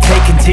Take into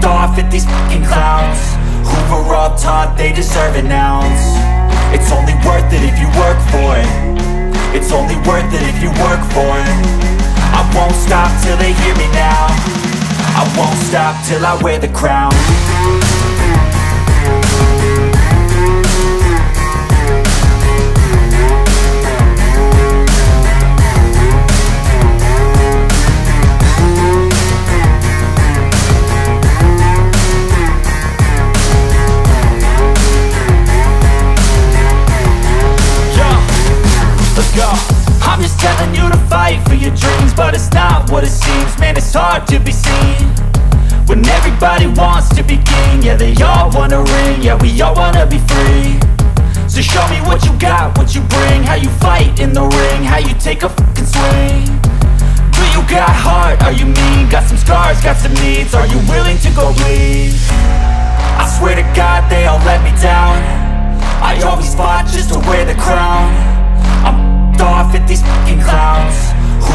f***ed off at these f***ing clowns who were all taught they deserve an ounce. It's only worth it if you work for it. It's only worth it if you work for it. I won't stop till they hear me now. I won't stop till I wear the crown. Yeah, let's go. I'm just telling you to fight for your dreams, but it's not what it seems. Man, it's hard to be seen when everybody wants to be king. Yeah, they all wanna ring, yeah, we all wanna be free. So show me what you got, what you bring, how you fight in the ring, how you take a fucking swing. Do you got heart, are you mean? Got some scars, got some needs, are you willing to go bleed? I swear to God they all let me down. I always fought just to wear the crown. Off at these fucking clowns who